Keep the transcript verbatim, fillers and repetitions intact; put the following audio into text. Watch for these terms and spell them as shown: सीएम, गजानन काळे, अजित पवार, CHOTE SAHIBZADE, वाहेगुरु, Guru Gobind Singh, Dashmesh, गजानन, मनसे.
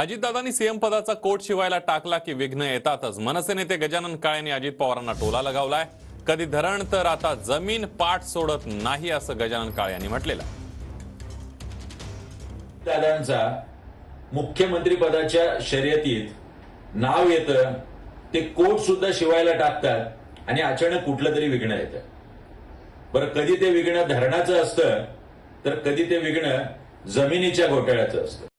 अजितदादांनी सीएम पदाचा कोट शिवायला टाकला की विघ्न येतातच। मनसे नेते गजानन काळेंनी अजित पवारांना टोला लगावलाय। कधी धरण तर आता जमीन पाठ सोडत नाही असं गजानन काळे यांनी म्हटलेलं आहे। दादांचा मुख्यमंत्री पदाच्या शर्यतीत नाव येतं, ते कोट सुद्धा शिवायला टाकतात आणि अचानक कुठलं तरी विघ्न येतं। बरं, कधी ते विघ्न धरणाचं असतं तर कधी ते विघ्न जमिनीच्या घोटाळ्याचं असतं।